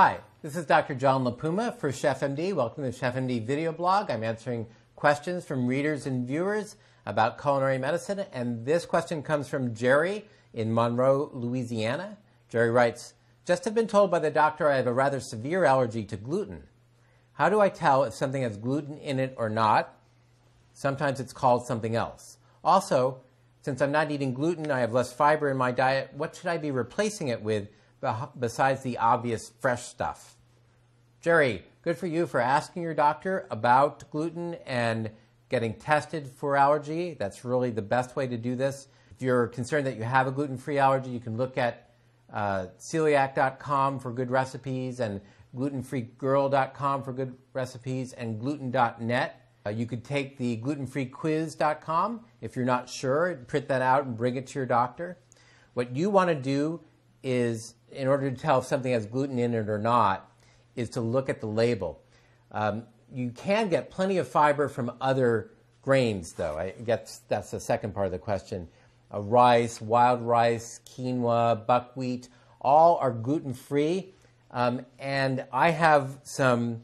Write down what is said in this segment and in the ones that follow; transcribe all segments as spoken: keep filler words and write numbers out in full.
Hi, this is Doctor John La Puma for ChefMD. Welcome to the ChefMD video blog. I'm answering questions from readers and viewers about culinary medicine, and this question comes from Jerry in Monroe, Louisiana. Jerry writes, just have been told by the doctor I have a rather severe allergy to gluten. How do I tell if something has gluten in it or not? Sometimes it's called something else. Also, since I'm not eating gluten, I have less fiber in my diet. What should I be replacing it with besides the obvious fresh stuff? Jerry, good for you for asking your doctor about gluten and getting tested for allergy. That's really the best way to do this. If you're concerned that you have a gluten-free allergy, you can look at uh, celiac dot com for good recipes, and gluten free girl dot com for good recipes, and gluten dot net. Uh, you could take the gluten free quiz dot com if you're not sure, print that out and bring it to your doctor. What you want to do is, in order to tell if something has gluten in it or not, is to look at the label. Um, you can get plenty of fiber from other grains, though. I guess that's the second part of the question. Uh, rice, wild rice, quinoa, buckwheat, all are gluten-free. Um, and I have some,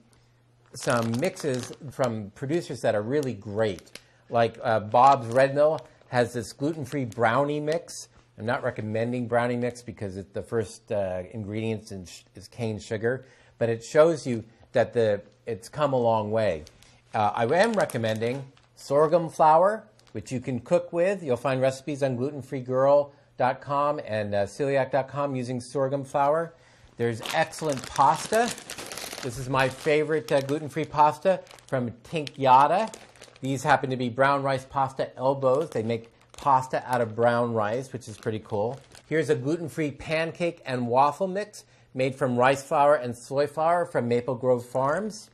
some mixes from producers that are really great. Like uh, Bob's Red Mill has this gluten-free brownie mix. I'm not recommending brownie mix because it, the first uh, ingredient is cane sugar, but it shows you that the, it's come a long way. Uh, I am recommending sorghum flour, which you can cook with. You'll find recipes on gluten free girl dot com and uh, celiac dot com using sorghum flour. There's excellent pasta. This is my favorite uh, gluten-free pasta from Tinkyada. These happen to be brown rice pasta elbows. They make pasta out of brown rice, which is pretty cool. Here's a gluten-free pancake and waffle mix made from rice flour and soy flour from Maple Grove Farms.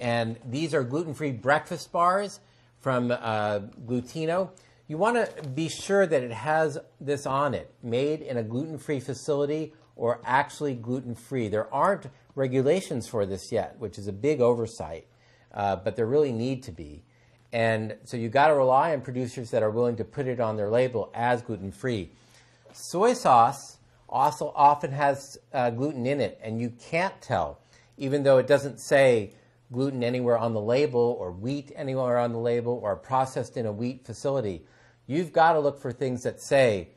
And these are gluten-free breakfast bars from uh, Glutino. You want to be sure that it has this on it, made in a gluten-free facility or actually gluten-free. There aren't regulations for this yet, which is a big oversight, uh, but there really need to be. And so you got to rely on producers that are willing to put it on their label as gluten-free. Soy sauce also often has uh, gluten in it, and you can't tell, even though it doesn't say gluten anywhere on the label or wheat anywhere on the label or processed in a wheat facility. You've got to look for things that say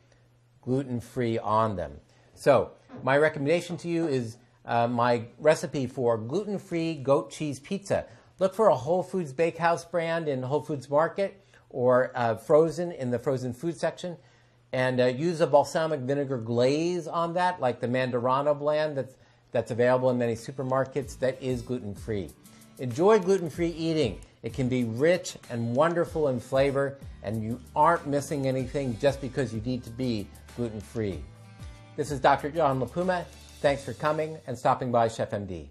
gluten-free on them. So my recommendation to you is uh, my recipe for gluten-free goat cheese pizza. Look for a Whole Foods Bakehouse brand in Whole Foods Market or uh, frozen in the frozen food section, and uh, use a balsamic vinegar glaze on that, like the Mandarano blend that's, that's available in many supermarkets that is gluten-free. Enjoy gluten-free eating. It can be rich and wonderful in flavor, and you aren't missing anything just because you need to be gluten-free. This is Doctor John La Puma. Thanks for coming and stopping by ChefMD.